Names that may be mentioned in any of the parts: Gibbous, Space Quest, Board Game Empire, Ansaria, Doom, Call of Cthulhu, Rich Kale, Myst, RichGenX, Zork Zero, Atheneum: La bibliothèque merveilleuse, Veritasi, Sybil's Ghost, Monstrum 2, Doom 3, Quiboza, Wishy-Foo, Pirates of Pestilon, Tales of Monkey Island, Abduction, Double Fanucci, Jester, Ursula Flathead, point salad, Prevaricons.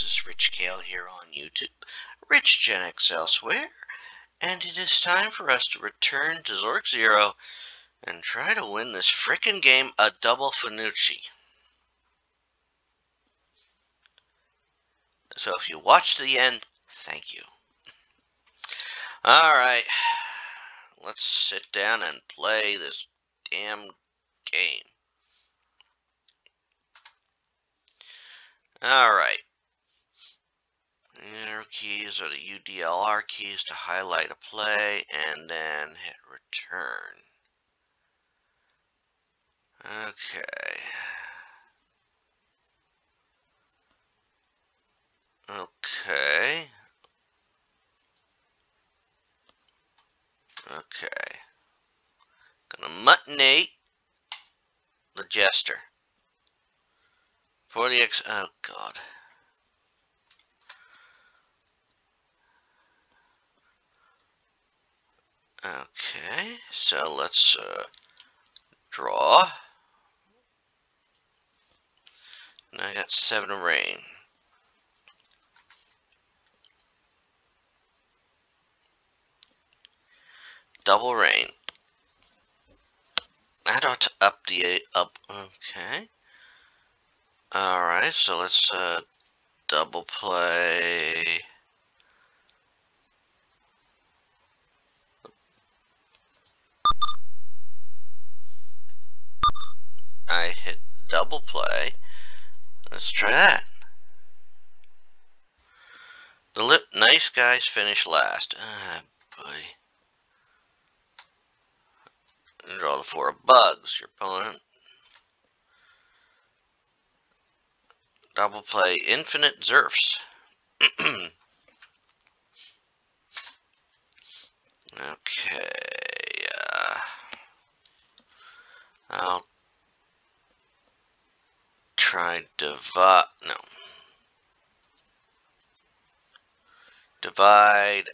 this is Rich Kale here on YouTube, Rich Genx elsewhere, and it is time for us to return to Zork Zero and try to win this frickin' game a Double Fanucci. So if you watch to the end, thank you. Alright, let's sit down and play this damn game. Alright, inner keys are the UDLR keys to highlight a play, and then hit return. Okay. Okay. Okay. Gonna muttonate the jester. For the oh god. Okay, so let's draw. And I got 7 of rain. Double rain. That ought to up the 8 up. Okay. Alright, so let's double play I hit double play. Let's try that. The lip nice guys finish last. Ah, boy. Draw the 4 of bugs, your opponent. Double play infinite Zerfs. Okay. I'll try divide. No. Divide.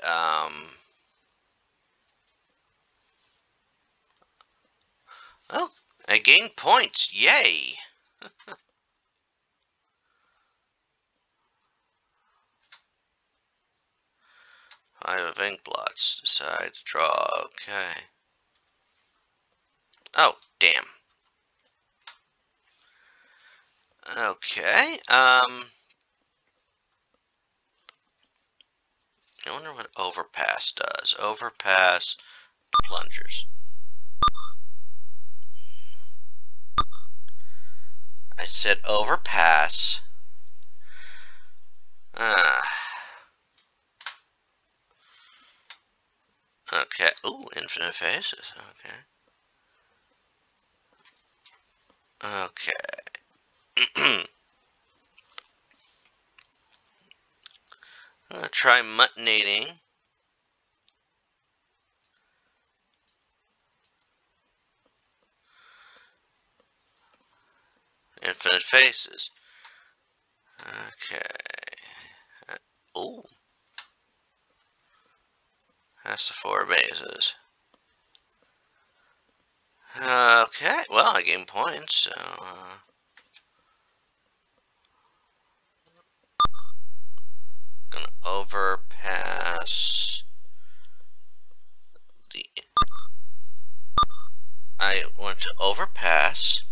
Oh, I gained points. Yay. I have ink blots. Decide to draw. Okay. Oh, damn. Okay. I wonder what overpass does. Overpass plungers. I said overpass. Okay. Ooh, infinite faces. Okay. Okay. I'm gonna try muttonating. Infinite faces. Okay. Ooh. That's the 4 bases. Okay, well, I gained points, so... gonna overpass... the... I want to overpass...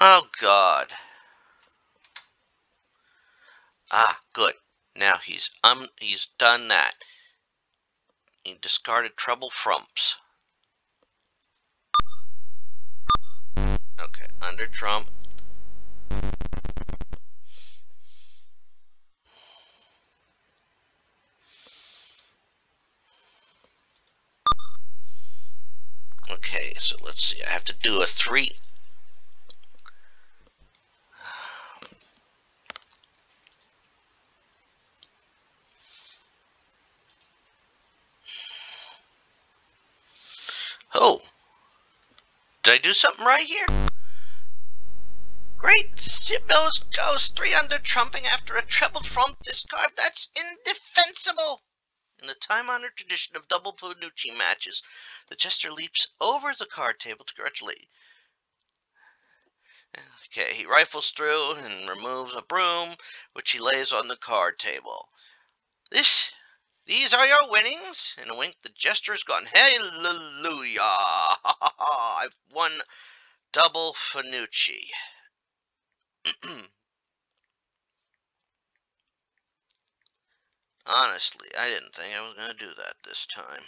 Oh, God. Ah, good. Now he's done that. He discarded trouble frumps. Okay, under trump. Okay, so let's see. I have to do a 3. Oh, did I do something right here? Great, Sybil's Ghost, 3 under trumping after a trebled frump discard. That's indefensible. In the time-honored tradition of double Fanucci matches, the jester leaps over the card table to congratulate Okay, he rifles through and removes a broom, which he lays on the card table. These are your winnings. In a wink, the jester's gone. Hallelujah! I've won Double Fanucci. Honestly, I didn't think I was going to do that this time.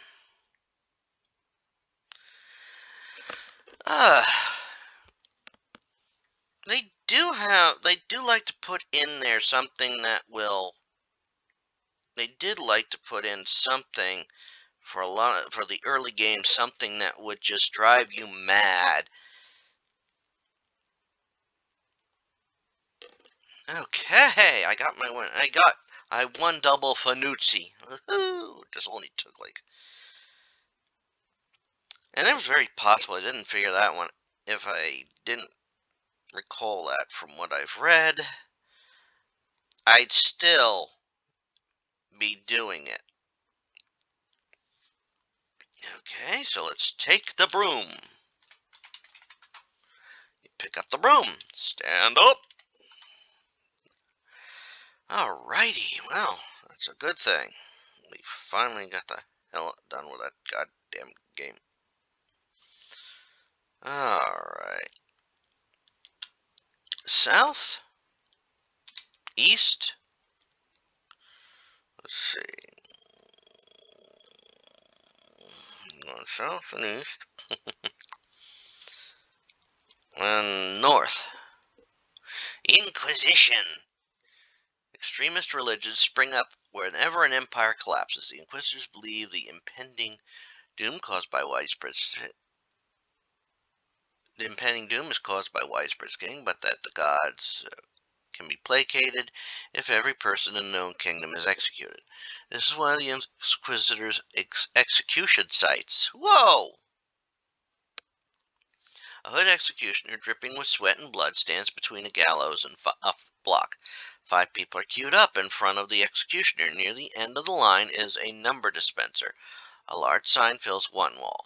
They do like to put in there something that will... They did like to put in something for the early game, something that would just drive you mad. Okay, I got my win. I won Double Fanucci. Woohoo! This only took like... And it was very possible I didn't figure that one if I didn't recall that from what I've read. I'd still be doing it. Okay, so let's take the broom. You pick up the broom. Stand up. Alrighty, well, that's a good thing. We finally got the hell done with that goddamn game. Alright. South. East. Let's see. Going south and east. And north. Inquisition. Extremist religions spring up whenever an empire collapses. The Inquisitors believe the impending doom caused by widespread... The impending doom is caused by widespread skinning, but that the gods can be placated if every person in the known kingdom is executed. This is one of the Inquisitor's execution sites. Whoa! A hood executioner dripping with sweat and blood stands between a gallows and a block. 5 people are queued up in front of the executioner. Near the end of the line is a number dispenser. A large sign fills one wall.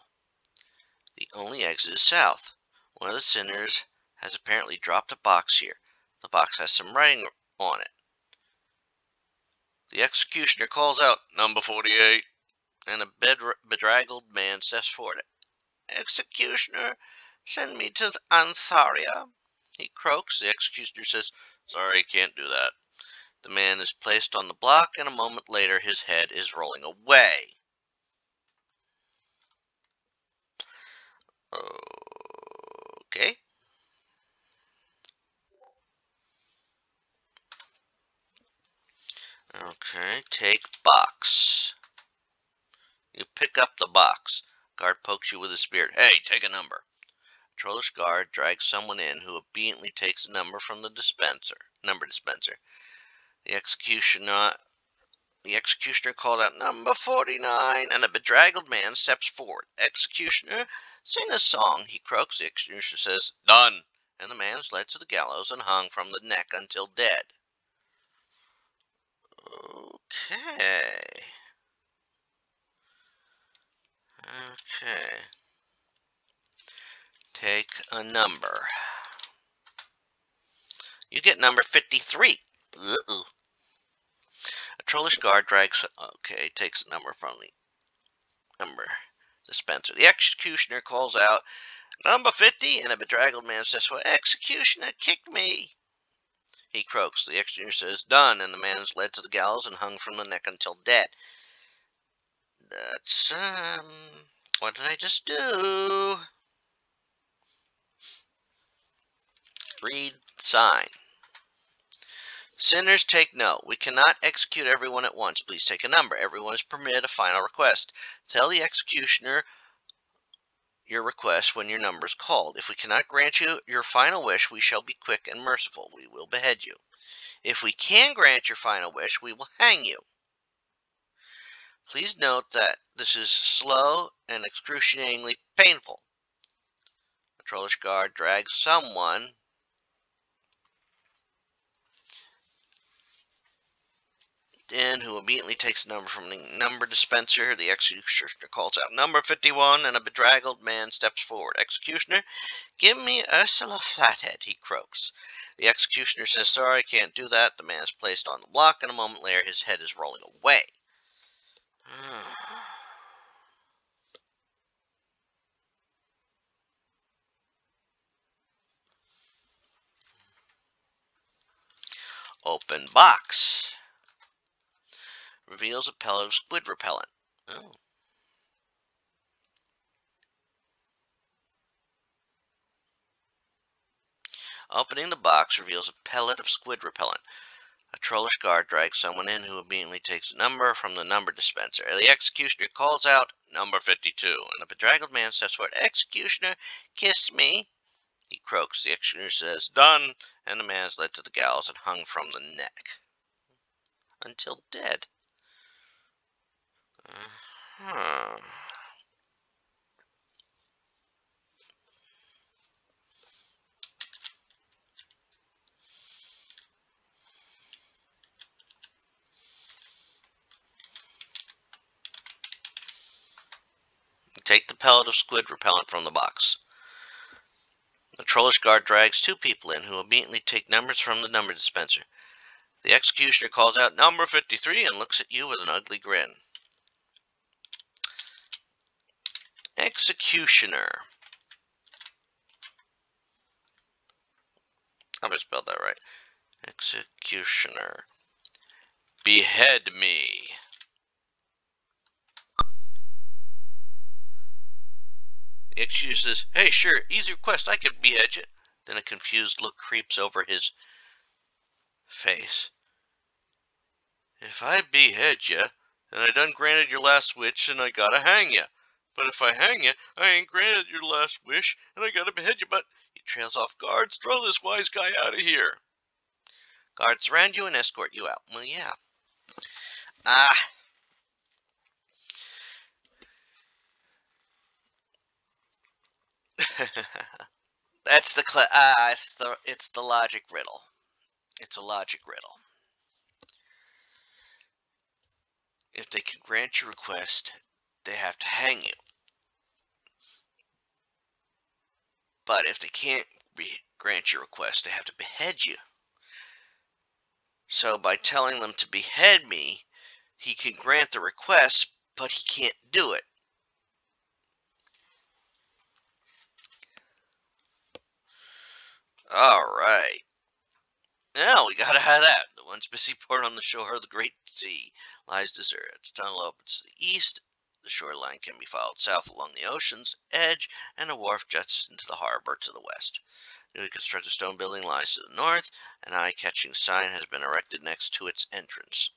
The only exit is south. One of the sinners has apparently dropped a box here. The box has some writing on it. The executioner calls out, "Number 48," and a bedraggled man steps forward. "Executioner, send me to the Ansaria," he croaks. The executioner says, "Sorry, can't do that." The man is placed on the block, and a moment later his head is rolling away. Oh. Okay. Okay, take box. You pick up the box. Guard pokes you with a spear. "Hey, take a number." A trollish guard drags someone in who obediently takes a number from the dispenser. Number dispenser. The executioner called out, "Number 49," and a bedraggled man steps forward. "Executioner, sing a song," he croaks. The executioner says, "Done," and the man is led to the gallows and hung from the neck until dead. Okay. Okay. Take a number. You get number 53. Uh-oh. A trollish guard drags... Okay, takes a number from the number dispenser. The executioner calls out, "Number 50," and a bedraggled man says, "Well, executioner, kick me." He croaks. The executioner says, "Done," and the man is led to the gallows and hung from the neck until dead. That's, what did I just do? Read sign. Sinners, take note. We cannot execute everyone at once. Please take a number. Everyone is permitted a final request. Tell the executioner your request when your number is called. If we cannot grant you your final wish, we shall be quick and merciful. We will behead you. If we can grant your final wish, we will hang you. Please note that this is slow and excruciatingly painful. A trollish guard drags someone... in, who immediately takes a number from the number dispenser. The executioner calls out number 51, and a bedraggled man steps forward. Executioner, give me Ursula Flathead, he croaks. The executioner says, sorry, I can't do that. The man is placed on the block, and a moment later, his head is rolling away. Open box. Reveals a pellet of squid repellent. Oh. Opening the box reveals a pellet of squid repellent. A trollish guard drags someone in who immediately takes a number from the number dispenser. The executioner calls out number 52, and a bedraggled man steps forward. Executioner, kiss me. He croaks. The executioner says, done, and the man is led to the gallows and hung from the neck until dead. Take the pellet of squid repellent from the box. The trollish guard drags two people in who immediately take numbers from the number dispenser. The executioner calls out number 53 and looks at you with an ugly grin. Executioner. I hope I spelled that right. Executioner. Behead me. The executioner says, hey, sure, easy request, I could behead you. Then a confused look creeps over his face. If I behead you, then I done granted your last wish and I gotta hang you. But if I hang you, I ain't granted your last wish and I gotta behead you, but... He trails off guards, throw this wise guy out of here. Guards surround you and escort you out. Well, yeah. Ah. That's the it's the logic riddle. It's a logic riddle. If they can grant your request, they have to hang you. But if they can't grant your request, they have to behead you. So by telling them to behead me, he can grant the request, but he can't do it. Alright. Now we gotta have that. The once busy port on the shore of the Great Sea lies deserted. The tunnel opens to the east. The shoreline can be followed south along the ocean's edge, and a wharf juts into the harbor to the west. A newly constructed stone building lies to the north. An eye-catching sign has been erected next to its entrance.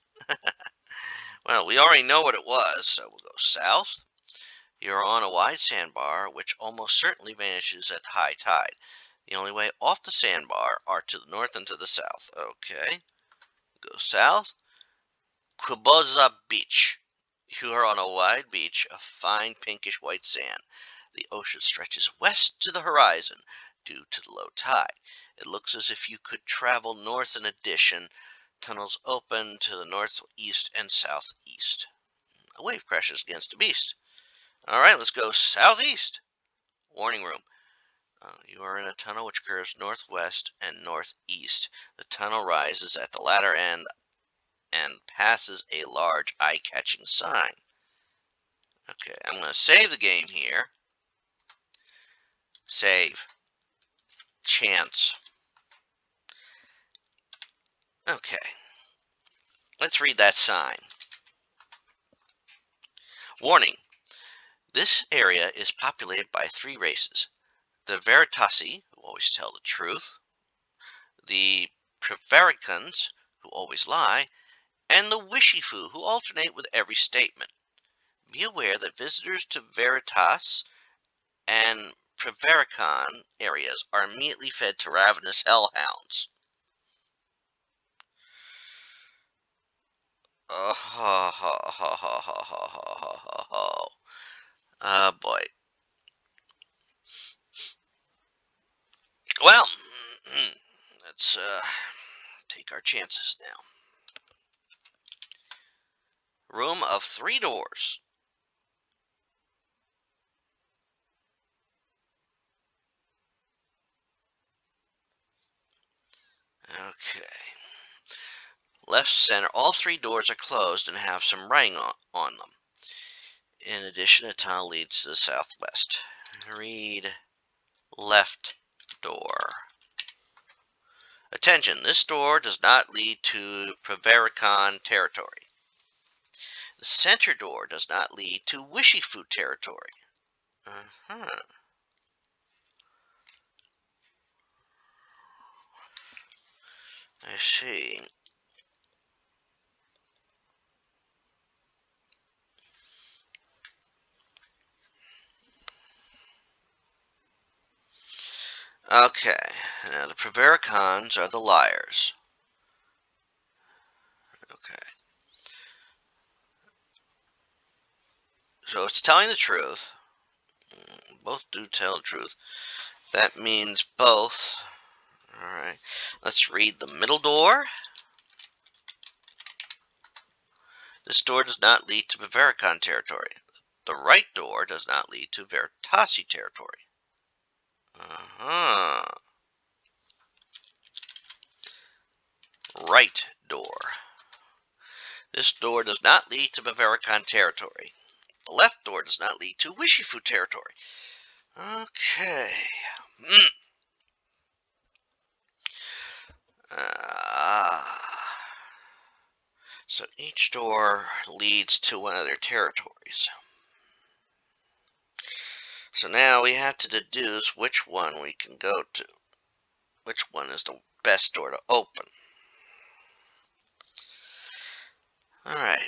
Well, we already know what it was, so we'll go south. You're on a wide sandbar, which almost certainly vanishes at high tide. The only way off the sandbar are to the north and to the south. Okay. Go south. Quiboza Beach. You are on a wide beach of fine pinkish-white sand. The ocean stretches west to the horizon due to the low tide. It looks as if you could travel north in addition. Tunnels open to the northeast and southeast. A wave crashes against the beast. All right, let's go southeast. Warning room. You are in a tunnel which curves northwest and northeast. The tunnel rises at the latter end and passes a large eye-catching sign. Okay, I'm going to save the game here. Save. Chance. Okay. Let's read that sign. Warning. This area is populated by three races. The Veritasi, who always tell the truth, the Prevaricons, who always lie, and the Wishy-Foo, who alternate with every statement. Be aware that visitors to Veritas and Prevaricon areas are immediately fed to ravenous hellhounds. Oh, ho, ho, ho, ho, ho, ho, ho, ho. Oh, boy. Well, let's take our chances now. room of 3 doors. Okay. Left, center, all 3 doors are closed and have some writing on them. In addition, a tunnel leads to the southwest. Read left door. Attention, this door does not lead to Prevaricon territory. The center door does not lead to Wishy-Foo territory. I see. Okay, now the Prevaricons are the liars. Okay. So it's telling the truth. Both do tell the truth. That means both. Alright, let's read the middle door. This door does not lead to Prevaricon territory. The right door does not lead to Veritasi territory. Right door. This door does not lead to Prevaricon territory. The left door does not lead to Wishy-Foo territory. Okay. So each door leads to one of their territories. So now we have to deduce which one we can go to. Which one is the best door to open. Alright.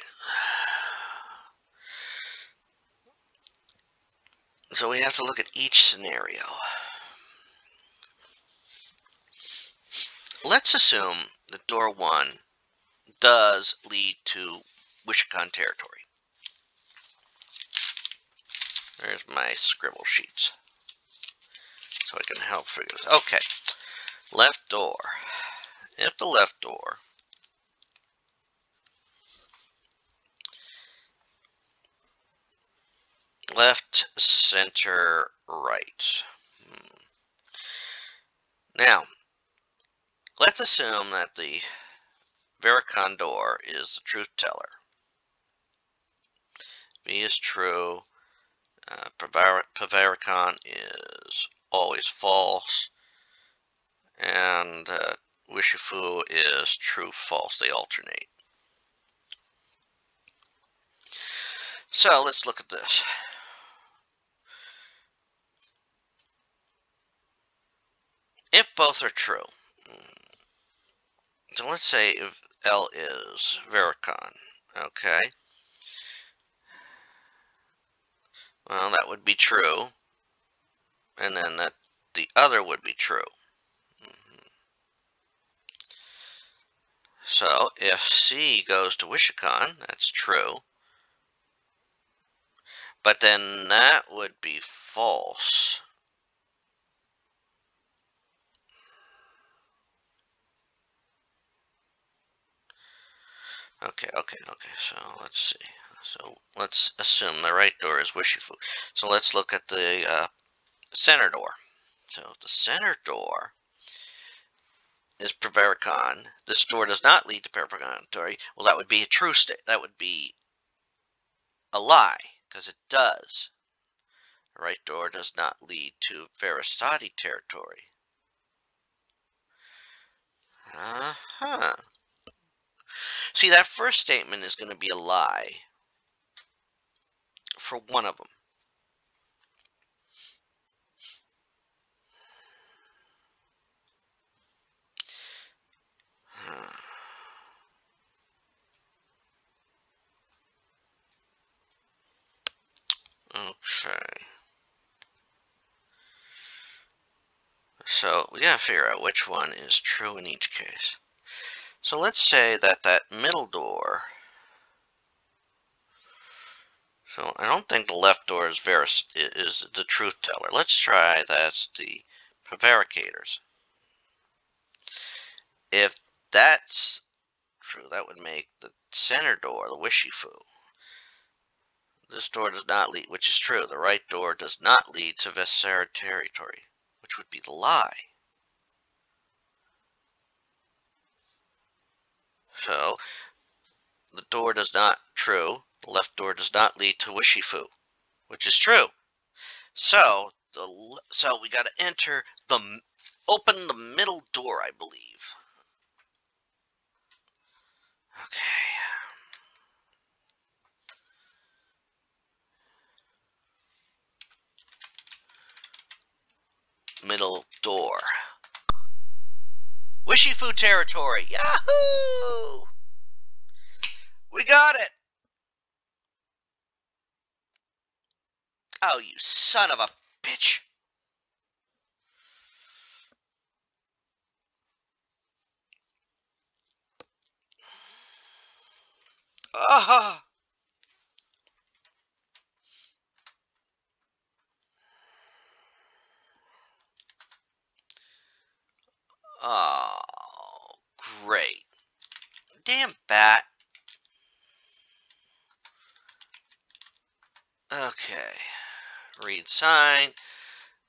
So we have to look at each scenario. Let's assume that door 1 does lead to Wishy-Con territory. There's my scribble sheets, so I can help figure this. Okay, left door. If the left door left, center, right. Now, let's assume that the Prevaricon door is the truth teller. V is true. Prevaricon is always false, and Wishy-Foo is true, false. They alternate. So let's look at this. If both are true, so let's say if L is Prevaricon, okay. Well, that would be true, and then that the other would be true. So if C goes to Wishy-Con, that's true, but then that would be false. Okay, so let's see. So let's assume the right door is Wishy-Foo. So let's look at the center door. So if the center door is Prevaricon, this door does not lead to Prevaricon territory. Well, that would be a true state. That would be a lie, because it does. The right door does not lead to Veritasi territory. See, that first statement is going to be a lie for one of them. Okay. So we gotta figure out which one is true in each case. So let's say that that middle door. So I don't think the left door is the truth teller. Let's try that's the prevaricators. If that's true, that would make the center door the Wishy-Foo. This door does not lead, which is true, the right door does not lead to Vesera territory, which would be the lie. So, the door does not, true, the left door does not lead to Wishy-Foo, which is true. So, so we gotta enter the, open the middle door, I believe. Okay. Middle door. Wishy-Foo territory. Yahoo! We got it! Oh, you son of a bitch. Ah! Oh, great. Damn bat. Okay. Read sign.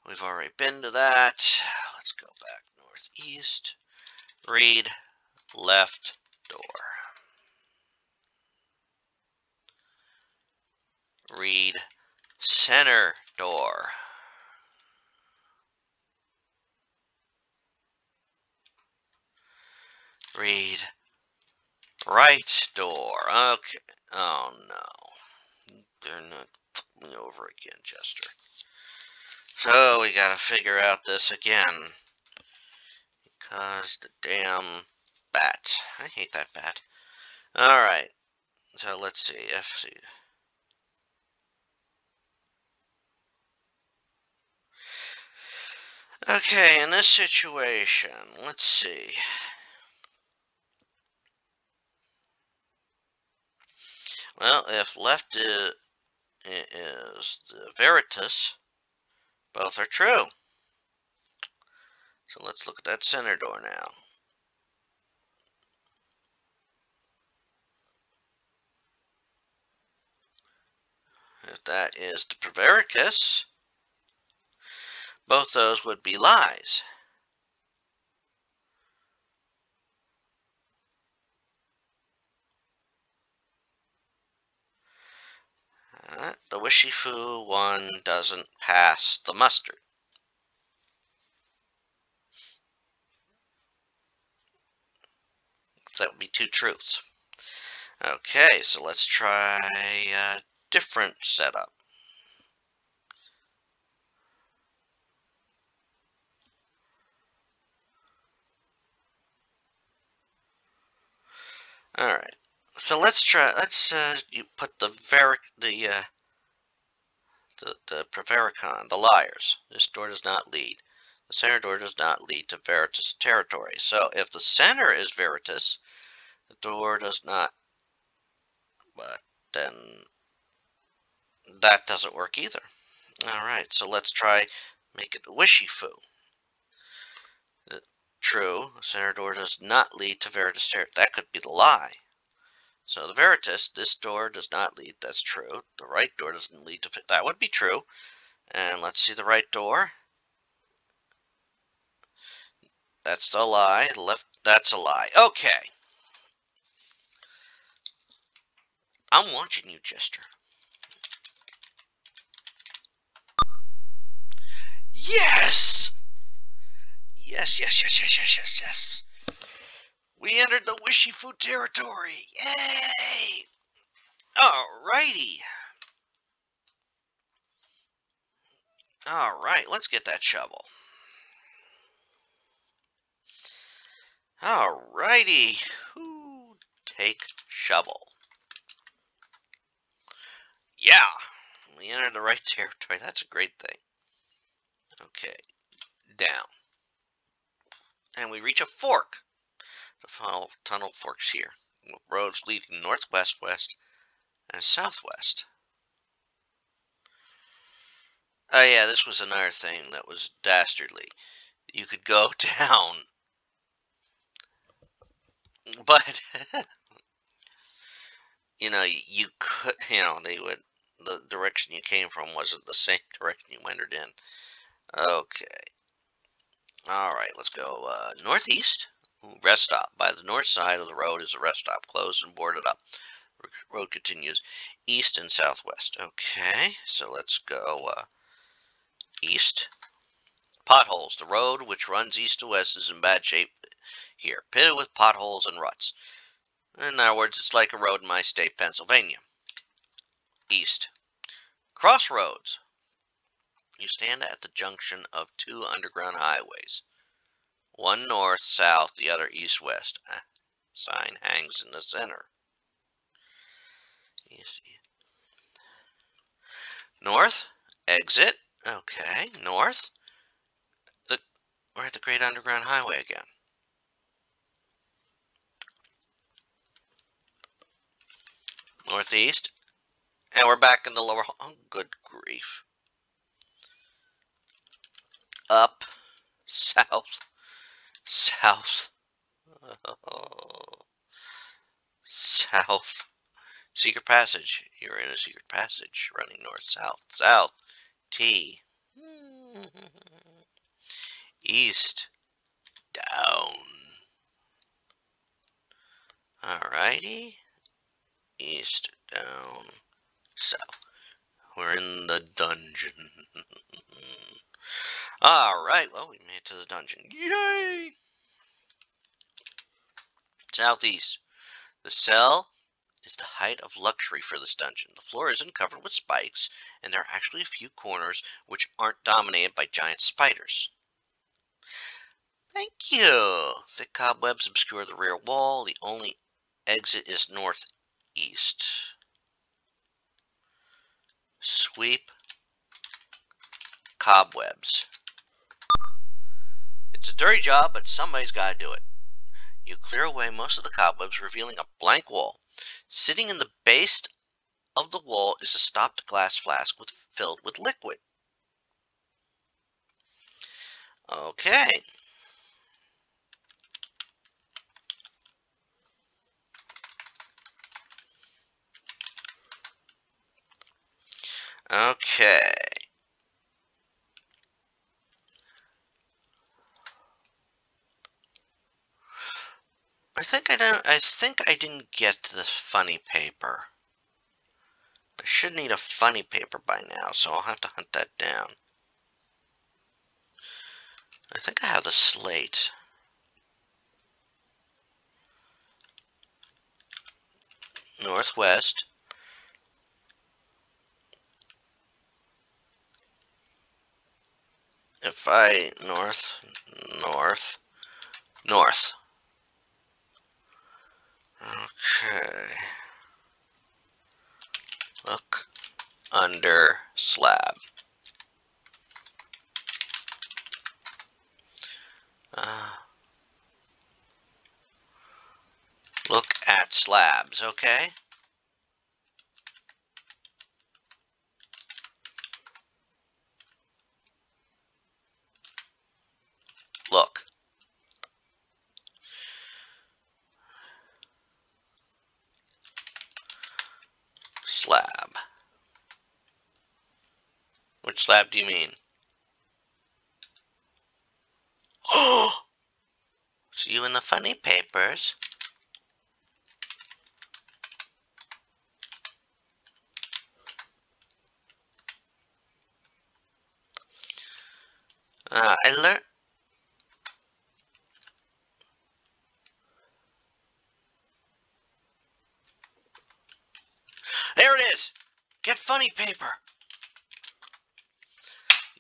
We've already been to that. Let's go back northeast. Read left door. Read center door. Read right door. Okay. Oh no. They're not fucking me over again, Jester. So we gotta figure out this again. Because the damn bat. I hate that bat. Alright. So let's see. FC. Okay, in this situation, let's see. Well, if left is the Veritas, both are true. So let's look at that center door now. If that is the Prevaricons, both those would be lies. The Wishy-Foo one doesn't pass the muster. That would be two truths. Okay, so let's try a different setup. All right. So let's try. Let's you put the Prevaricon, the liars. This door does not lead. The center door does not lead to Veritas territory. So if the center is Veritas, the door does not. But then that doesn't work either. All right. So let's try make it Wishy-Foo. True. The center door does not lead to Veritas territory. That could be the lie. So the Veritas, this door does not lead, that's true. The right door doesn't lead to, that would be true. And let's see the right door. That's the lie, the left, that's a lie. Okay. I'm watching you, Jester. Yes! Yes, yes, yes, yes, yes, yes, yes. We entered the Wishy-Foo territory! Yay! Alrighty! Alright, let's get that shovel. Alrighty! Ooh, take shovel. Yeah! We entered the right territory. That's a great thing. Okay. Down. And we reach a fork. The tunnel forks here. Roads leading northwest, west, and southwest. Oh yeah, this was another thing that was dastardly. You could go down. But, you know, you could, you know, they would, the direction you came from wasn't the same direction you entered in. Okay. Alright, let's go northeast. Rest stop. By the north side of the road is a rest stop, closed and boarded up. Road continues east and southwest. Okay, so let's go east. Potholes. The road, which runs east to west, is in bad shape here, pitted with potholes and ruts. In other words, it's like a road in my state, Pennsylvania. East. Crossroads. You stand at the junction of two underground highways. One north-south, the other east-west. A sign hangs in the center. East. North. Exit. Okay, north. We're at the Great Underground Highway again. Northeast. And we're back in the lower... Oh, good grief. Up. South. South. Oh. South. Secret passage. You're in a secret passage. Running north, south. South. T. East. Down. Alrighty. East. Down. South. We're in the dungeon. Alright, well, we made it to the dungeon. Yay! Southeast. The cell is the height of luxury for this dungeon. The floor isn't covered with spikes, and there are actually a few corners which aren't dominated by giant spiders. Thank you! Thick cobwebs obscure the rear wall. The only exit is northeast. Sweep cobwebs. It's a dirty job, but somebody's got to do it. You clear away most of the cobwebs, revealing a blank wall. Sitting in the base of the wall is a stopped glass flask filled with liquid. Okay. Okay. I think I didn't get to the funny paper. I should need a funny paper by now, so I'll have to hunt that down. I think I have the slate. Northwest. North. Okay. Look under slab. Look at slabs, okay? Look. Slab. Which slab do you mean? Oh! See you in the funny papers. There it is! Get funny paper!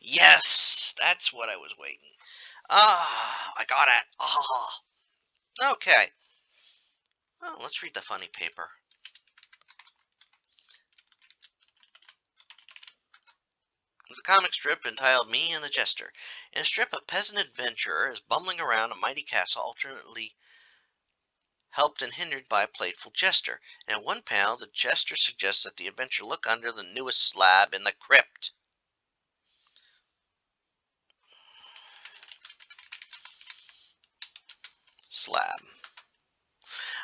Yes! That's what I was waiting. Ah, I got it! Ah! Okay. Well, let's read the funny paper. It's a comic strip entitled Me and the Jester. In a strip, a peasant adventurer is bumbling around a mighty castle, alternately helped and hindered by a playful jester. And at one panel, the jester suggests that the adventurer look under the newest slab in the crypt. Slab.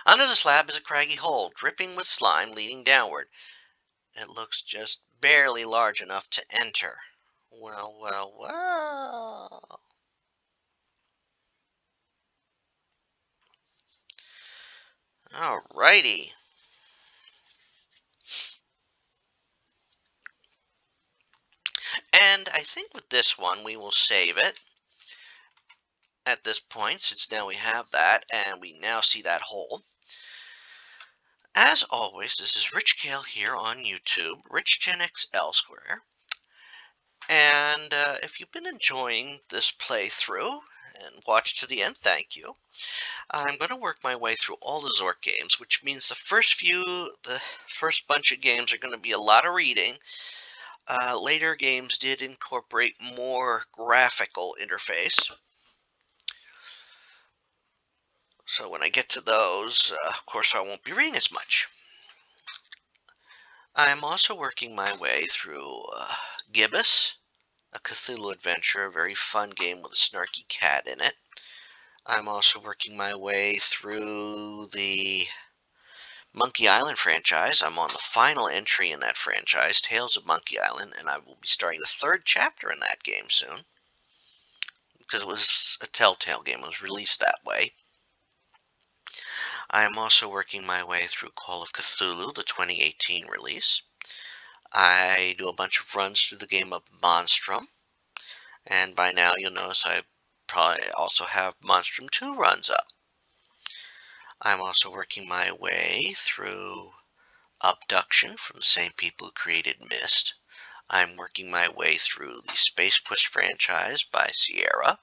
Under the slab is a craggy hole, dripping with slime, leading downward. It looks just barely large enough to enter. Well, well, well. Alrighty. And I think with this one, we will save it at this point, since now we have that, and we now see that hole. As always, this is Rich Kale here on YouTube, RichGenX elsewhere. And if you've been enjoying this playthrough and watched to the end, thank you. I'm going to work my way through all the Zork games, which means the first bunch of games are going to be a lot of reading. Later games did incorporate more graphical interface. So when I get to those, of course, I won't be reading as much. I'm also working my way through Gibbous, a Cthulhu adventure, a very fun game with a snarky cat in it. I'm also working my way through the Monkey Island franchise. I'm on the final entry in that franchise, Tales of Monkey Island, and I will be starting the third chapter in that game soon, because it was a Telltale game. It was released that way. I am also working my way through Call of Cthulhu, the 2018 release. I do a bunch of runs through the game of Monstrum, and by now you'll notice I probably also have Monstrum 2 runs up. I'm also working my way through Abduction from the same people who created Myst. I'm working my way through the Space Quest franchise by Sierra,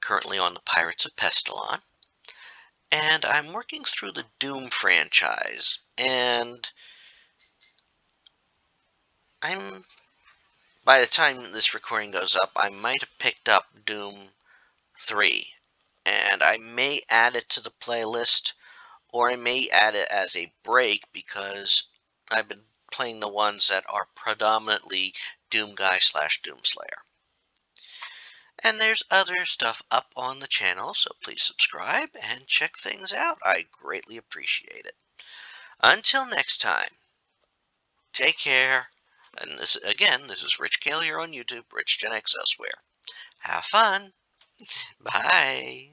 currently on the Pirates of Pestilon. And I'm working through the Doom franchise, and by the time this recording goes up, I might have picked up Doom 3, and I may add it to the playlist, or I may add it as a break, because I've been playing the ones that are predominantly Doomguy/Doomslayer. And there's other stuff up on the channel, so please subscribe and check things out. I greatly appreciate it. Until next time, take care. And this is Rich Kale here on YouTube, RichGenX elsewhere. Have fun. Bye.